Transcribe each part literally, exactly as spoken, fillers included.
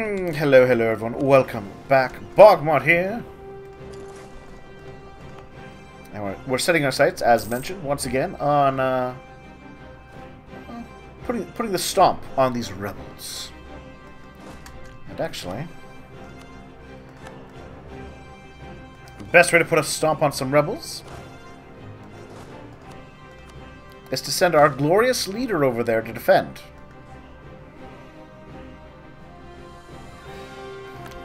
Mm, hello, hello everyone. Welcome back. Bogmod here. And we're, we're setting our sights, as mentioned, once again, on uh, putting, putting the stomp on these rebels. And actually, the best way to put a stomp on some rebels is to send our glorious leader over there to defend.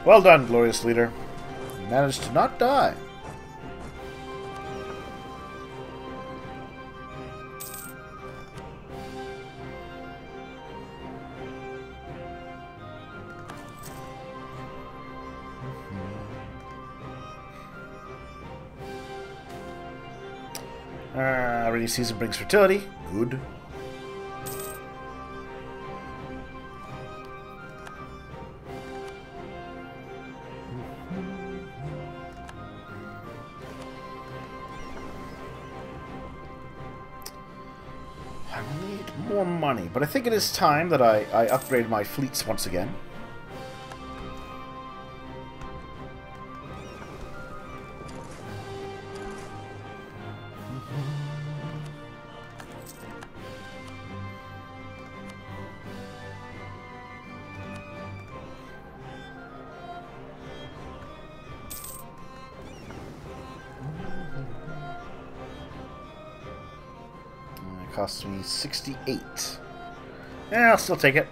Well done, glorious leader. You managed to not die. Mm-hmm. uh, rainy season brings fertility. Good. Money, but I think it is time that I, I upgrade my fleets once again. Costs me sixty-eight. Yeah, I'll still take it.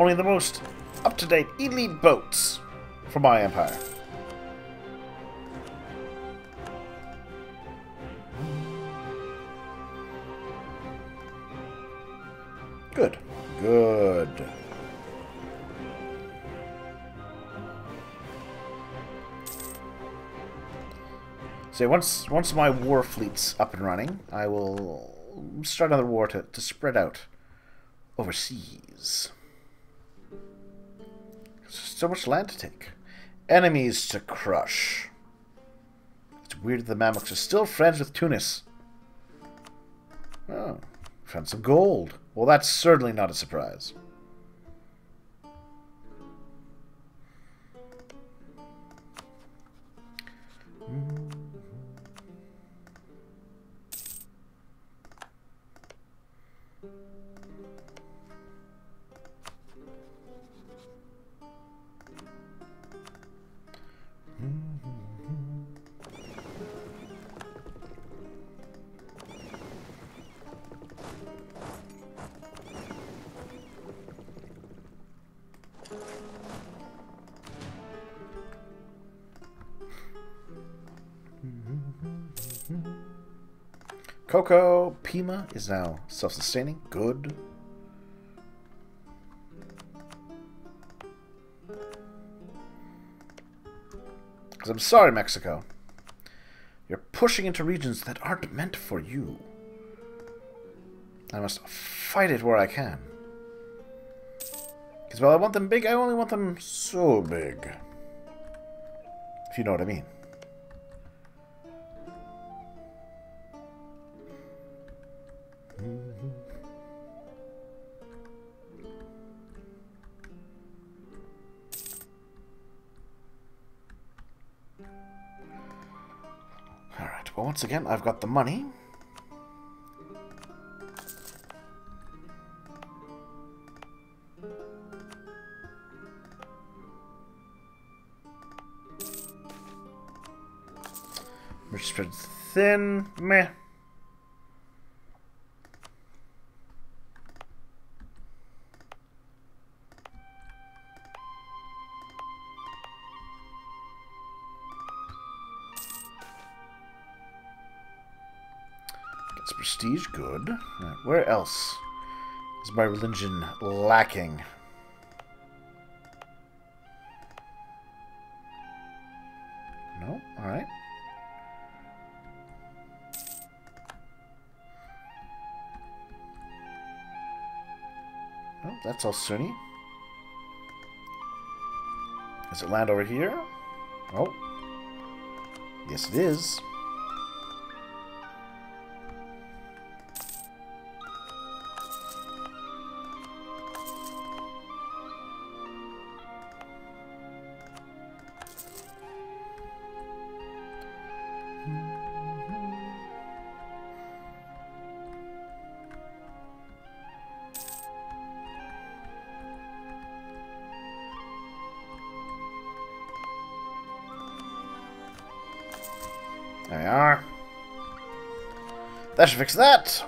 Only the most up-to-date elite boats for my empire. Good. Good. So once once my war fleet's up and running, I will start another war to, to spread out overseas. There's so much land to take. Enemies to crush. It's weird that the Mamluks are still friends with Tunis. Oh, found some gold. Well, that's certainly not a surprise. Cocoa, Pima is now self-sustaining. Good. Because I'm sorry, Mexico. You're pushing into regions that aren't meant for you. I must fight it where I can. Because while I want them big, I only want them so big. If you know what I mean. But once again, I've got the money. Rich spreads thin. Meh. Prestige, good. Right, where else is my religion lacking? No? Alright. That's all Sunni. Is it land over here? Oh. Yes, it is. There we are. That should fix that.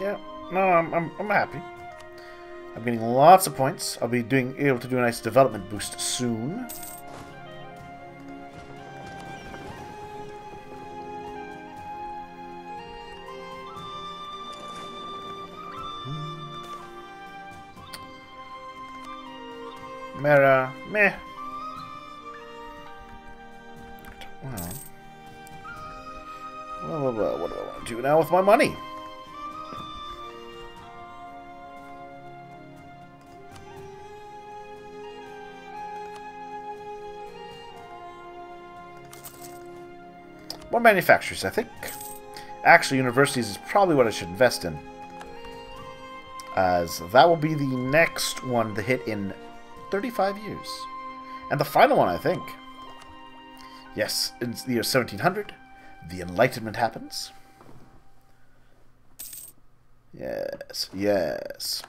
Yeah, no, I'm, I'm, I'm happy. I'm getting lots of points. I'll be doing able to do a nice development boost soon. Mera, meh. Well, well, well, what do I want to do now with my money? More manufacturers, I think. Actually, universities is probably what I should invest in. As that will be the next one to hit in thirty-five years. And the final one, I think. Yes, in the year seventeen hundred, the Enlightenment happens. Yes, yes.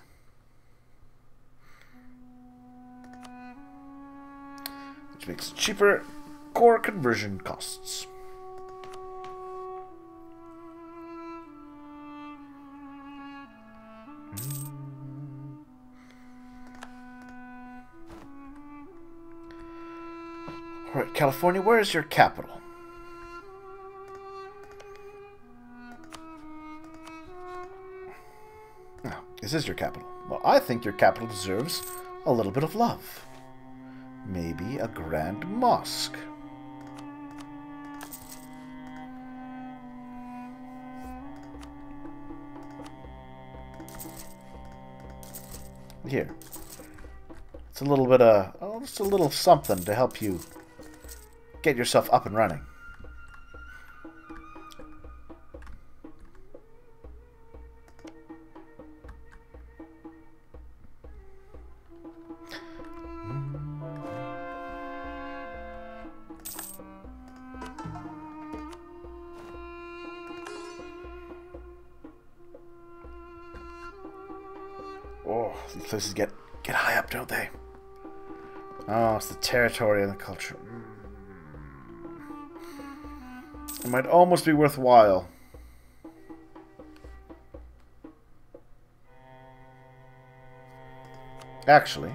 Which makes cheaper core conversion costs. Alright, California, where is your capital? Oh, this is your capital. Well, I think your capital deserves a little bit of love. Maybe a grand mosque. Here. It's a little bit of... Oh, just a little something to help you get yourself up and running. Oh, these places get get high up, don't they? Oh, it's the territory and the culture. It might almost be worthwhile. Actually,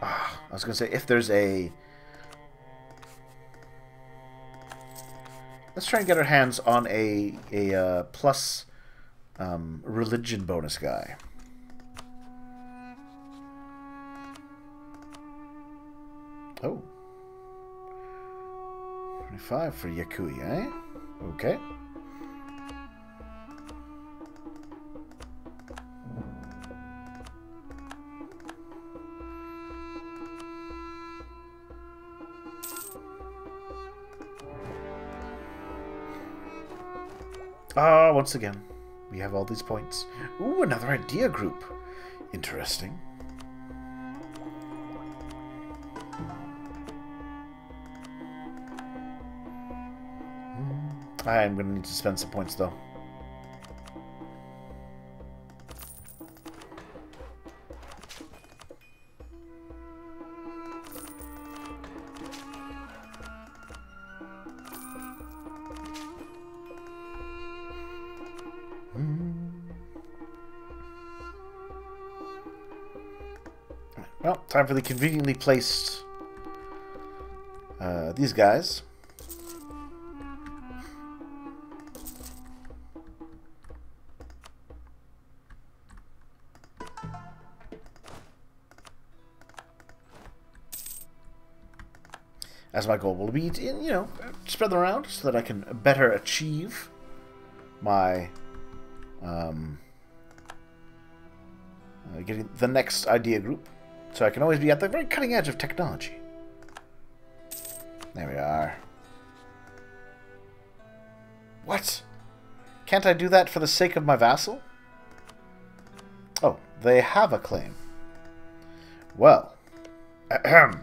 ah, I was going to say, if there's a... Let's try and get our hands on a, a uh, plus um, religion bonus guy. Oh. twenty-five for Yakui, eh? Okay. Ah, once again, we have all these points. Ooh, another idea group. Interesting. I'm going to need to spend some points, though. Mm. Well, time for the conveniently placed uh, these guys. as my goal will be to, you know, spread them around so that I can better achieve my, um, uh, getting the next idea group. So I can always be at the very cutting edge of technology. There we are. What? Can't I do that for the sake of my vassal? Oh, they have a claim. Well. Ahem.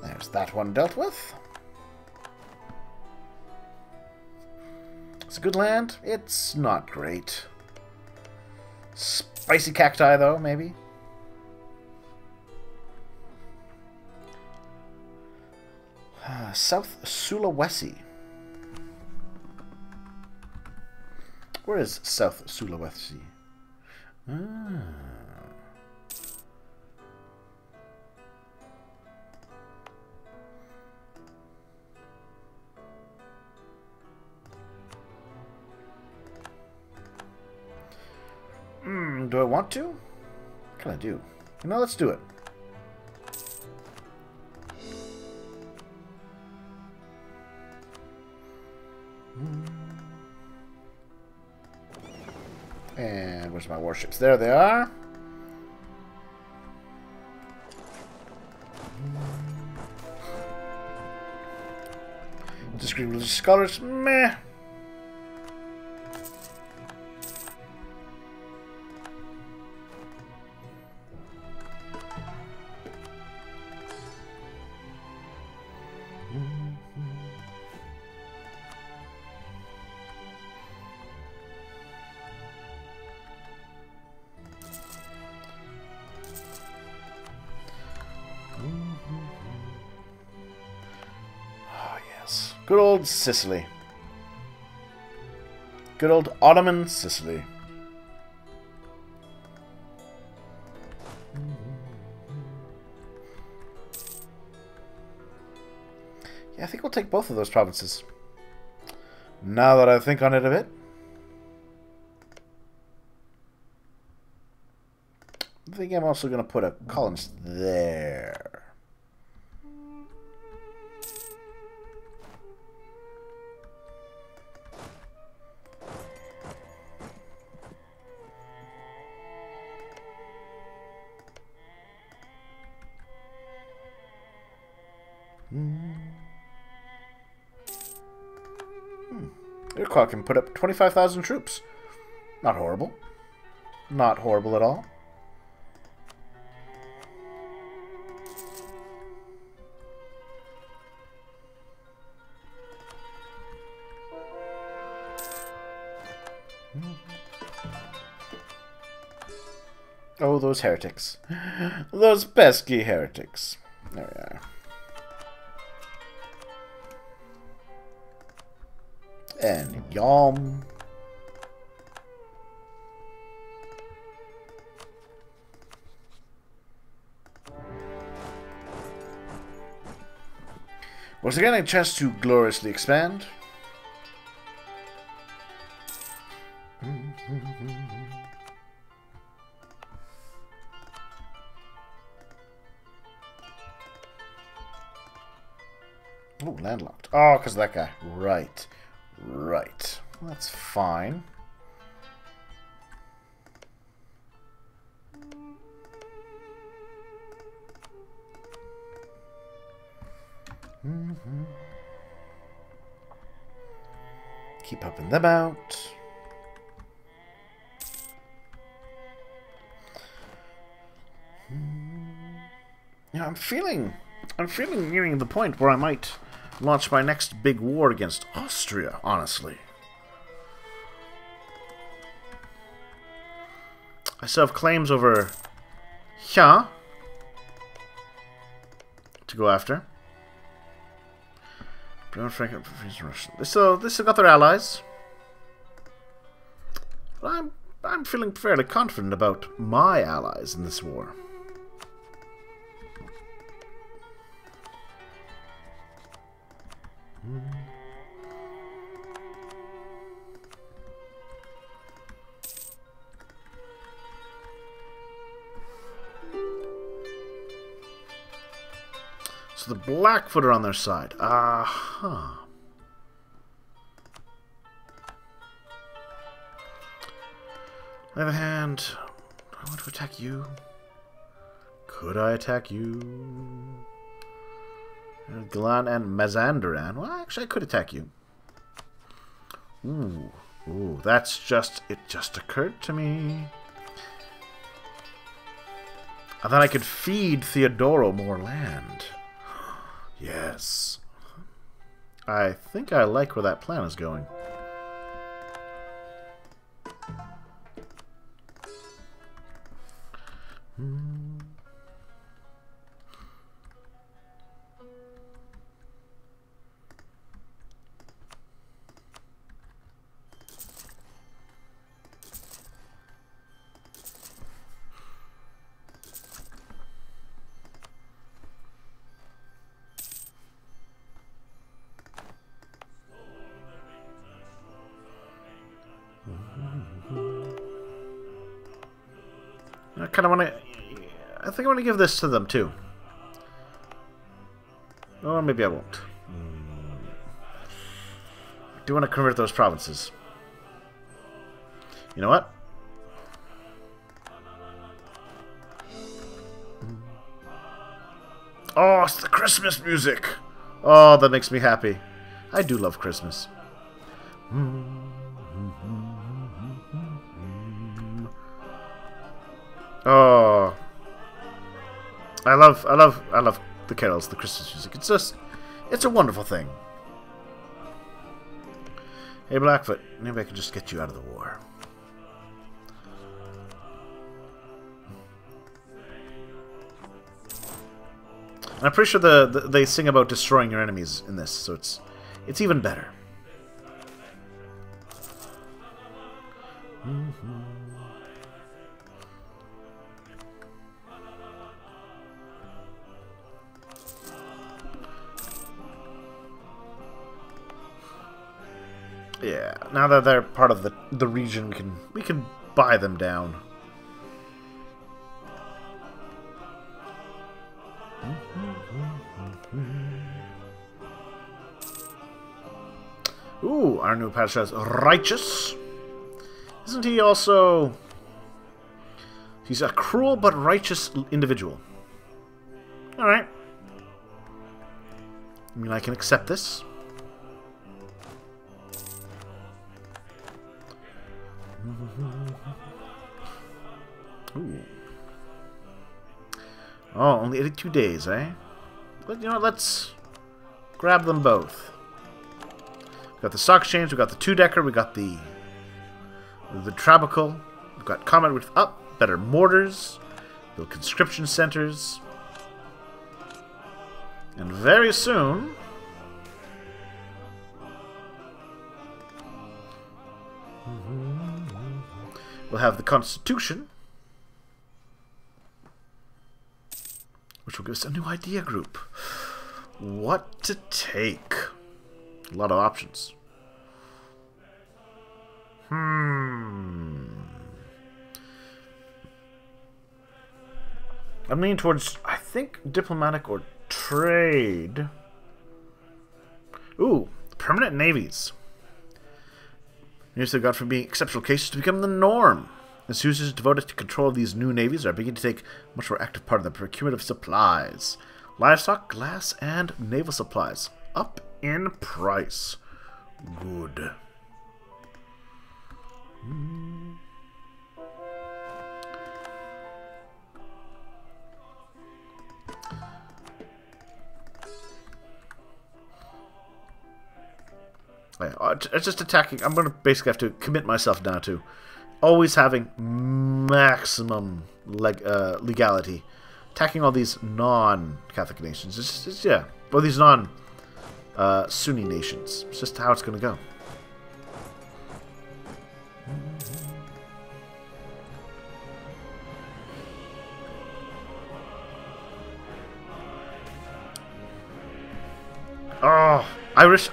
There's that one dealt with. It's a good land. It's not great. Spicy cacti, though, maybe. Uh, South Sulawesi. Where is South Sulawesi? Ah. Hmm, do I want to? What can I do? You know, let's do it. And where's my warships? There they are. Discreet religious scholars. Meh. Good old Sicily. Good old Ottoman Sicily. Yeah, I think we'll take both of those provinces. Now that I think on it a bit. I think I'm also going to put a colonist there. Iroquois can put up twenty-five thousand troops. Not horrible. Not horrible at all. Oh, those heretics. Those pesky heretics. There we are. And yum. Once again, a chance to gloriously expand. Oh, landlocked. Oh, because of that guy. Right. Right. Well, that's fine. Mm-hmm. Keep helping them out. Yeah, I'm feeling... I'm feeling nearing the point where I might... launch my next big war against Austria, honestly. I still have claims over here to go after. They still, they still got their allies. But I'm, I'm I'm feeling fairly confident about my allies in this war. So the Blackfoot are on their side. Aha. Uh-huh. On the other hand, do I want to attack you? Could I attack you? Galan and Mazanderan. Well, actually, I could attack you. Ooh, ooh, that's just, it just occurred to me. And then I could feed Theodoro more land. Yes. I think I like where that plan is going. I kind of want to... I think I want to give this to them, too. Or maybe I won't. I do want to convert those provinces. You know what? Oh, it's the Christmas music! Oh, that makes me happy. I do love Christmas. Oh, I love, I love, I love the carols, the Christmas music. It's just, it's a wonderful thing. Hey, Blackfoot, maybe I can just get you out of the war. And I'm pretty sure the, the they sing about destroying your enemies in this, so it's, it's even better. Mm-hmm. Yeah, now that they're part of the the region, we can we can buy them down. Ooh, our new Pasha is righteous. Isn't he also? He's a cruel but righteous individual. All right. I mean, I can accept this. Ooh. Oh, only eighty-two days, eh? But you know what, let's grab them both. We've got the stock exchange, we've got the two-decker, we got the the trabucal, we've got comet with up, better mortars, the conscription centers. And very soon we'll have the Constitution, which will give us a new idea group. What to take? A lot of options. Hmm. I'm leaning towards, I think, diplomatic or trade. Ooh, permanent navies. News they've got from being exceptional cases to become the norm. As users devoted to control of these new navies are beginning to take a much more active part in the procurement of supplies. Livestock, glass, and naval supplies. Up in price. Good. Mm. It's just attacking. I'm going to basically have to commit myself now to always having maximum leg, uh, legality. Attacking all these non-Catholic nations. It's just, it's, yeah. Well, these non-Sunni uh, nations. It's just how it's going to go. Oh, Irish.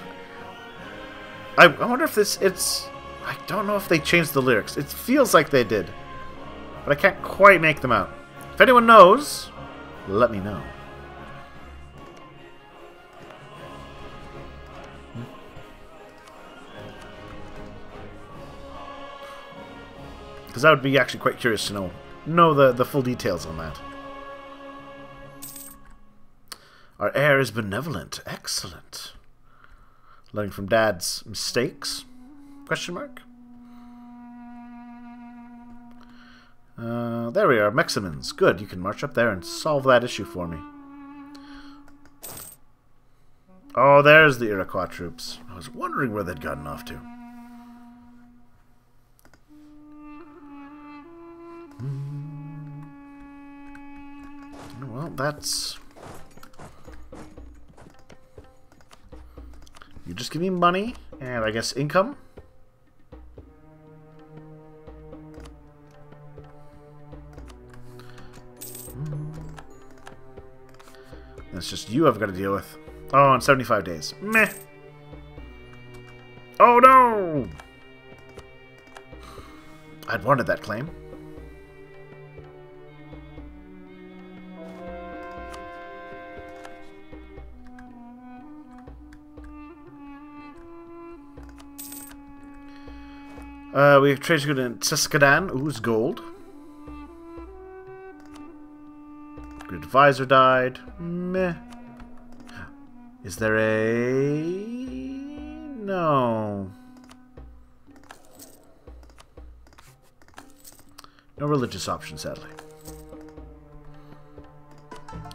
I, I wonder if this, it's, I don't know if they changed the lyrics. It feels like they did, but I can't quite make them out. If anyone knows, let me know. Because I would be actually quite curious to know know the, the full details on that. Our heir is benevolent. Excellent. Learning from Dad's mistakes? Question mark? Uh, there we are. Mexicans. Good. You can march up there and solve that issue for me. Oh, there's the Iroquois troops. I was wondering where they'd gotten off to. Well, that's... You just give me money, and I guess income? That's just you I've got to deal with. Oh, in seventy-five days. Meh. Oh, no! I'd wanted that claim. Uh, we have trade good in Tsiskadan. Ooh, it's gold. Good advisor died. Meh. Is there a... No. No religious option, sadly.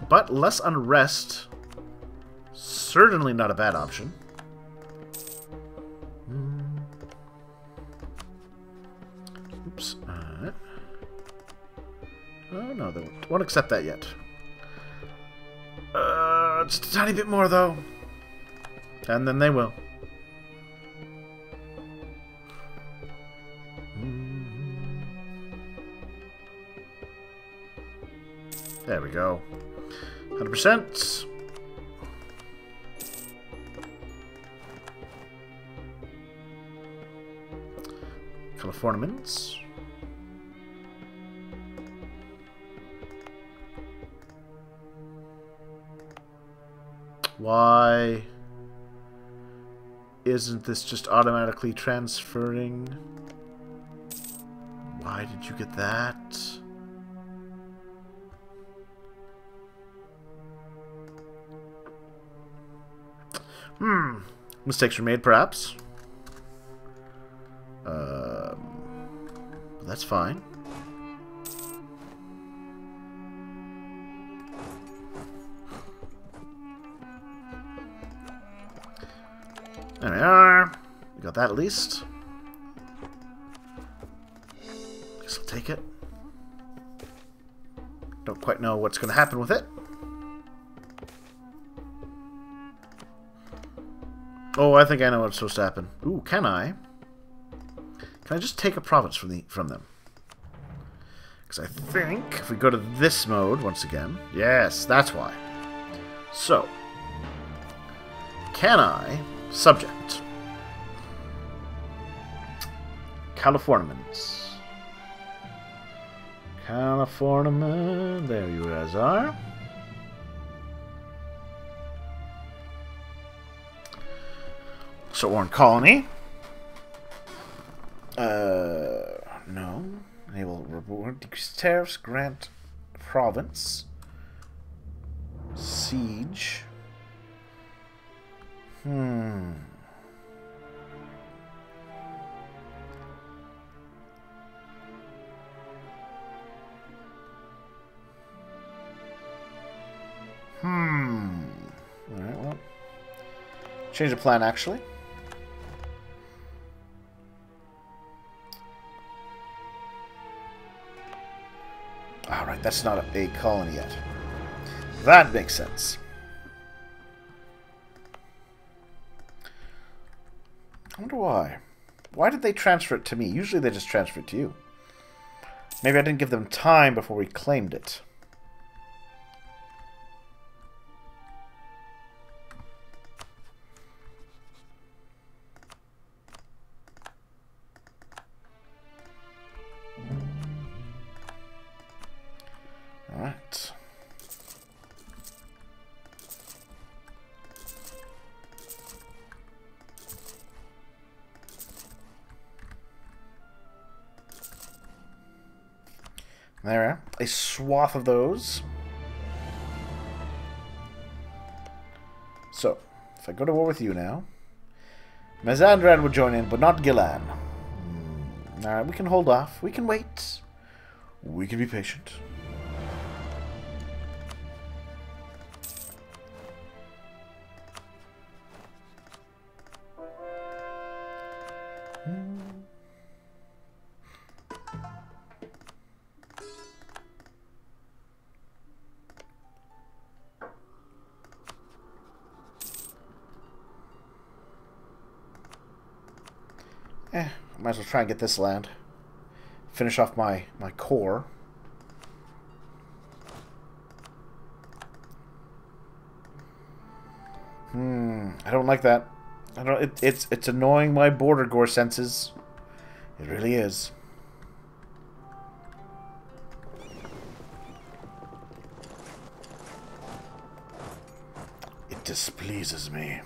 But less unrest. Certainly not a bad option. No, they won't, won't accept that yet. Uh, just a tiny bit more, though. And then they will. There we go. one hundred percent. Californians. Why isn't this just automatically transferring? Why did you get that? Hmm. Mistakes were made, perhaps. Um, that's fine. There we are. We got that at least. Guess I'll take it. Don't quite know what's going to happen with it. Oh, I think I know what's supposed to happen. Ooh, can I? Can I just take a province from the from them? Because I think if we go to this mode once again, yes, that's why. So, can I? Subject. Californians. Californians. There you guys are. So we're in colony. Uh, no. Enable reward. Decrease tariffs. Grant province. Siege. Hmm. Hmm. Alright, well. Change the plan, actually. Alright, that's not a, a colony yet. That makes sense. I wonder why. Why did they transfer it to me? Usually they just transfer it to you. Maybe I didn't give them time before we claimed it. There we are. A swath of those. So, if I go to war with you now, Mazanderan would join in, but not Gilan. Mm, Alright, we can hold off. We can wait. We can be patient. Eh, might as well try and get this land. Finish off my, my core. Hmm, I don't like that. I don't it, it's it's annoying my border gore senses. It really is. It displeases me.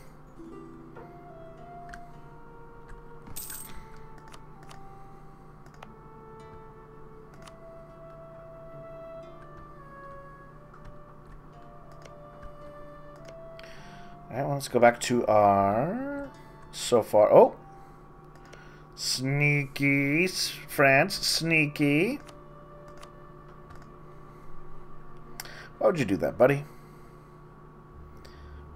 Alright, well, let's go back to our... So far... Oh! Sneaky. France. Sneaky. Why would you do that, buddy?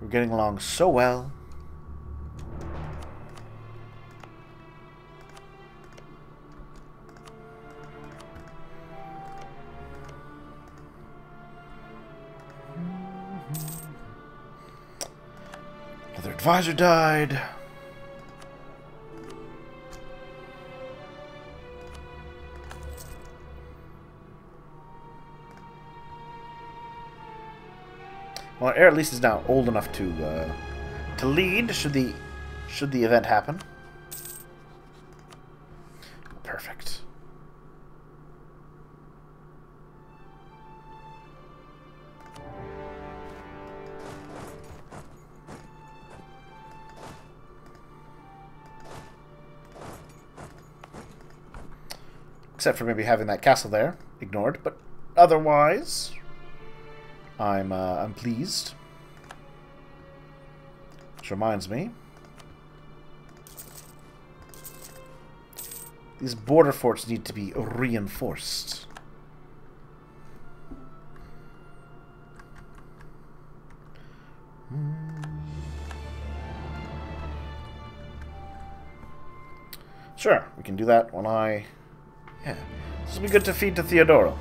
We're getting along so well. Their advisor died. Well, Air at least is now old enough to uh, to lead. Should the should the event happen? Perfect. Except for maybe having that castle there ignored, but otherwise, I'm uh, I'm pleased. Which reminds me, these border forts need to be reinforced. Sure, we can do that when I. Yeah, this will be good to feed to Theodoro.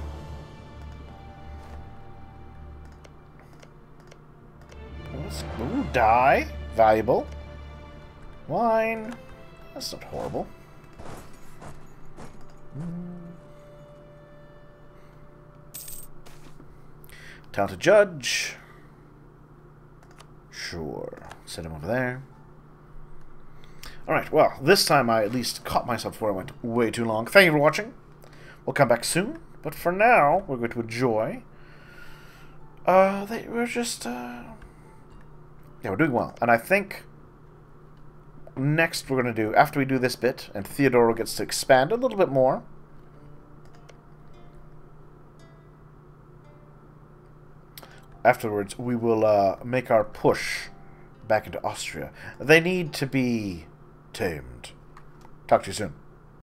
Ooh, dye. Valuable. Wine. That's not horrible. Time to judge. Sure. Send him over there. Alright, well, this time I at least caught myself before I went way too long. Thank you for watching. We'll come back soon. But for now, we're going to enjoy. Uh, they, we're just, uh... Yeah, we're doing well. And I think next we're going to do, after we do this bit, and Theodoro gets to expand a little bit more. Afterwards, we will uh, make our push back into Austria. They need to be... tamed. Talk to you soon.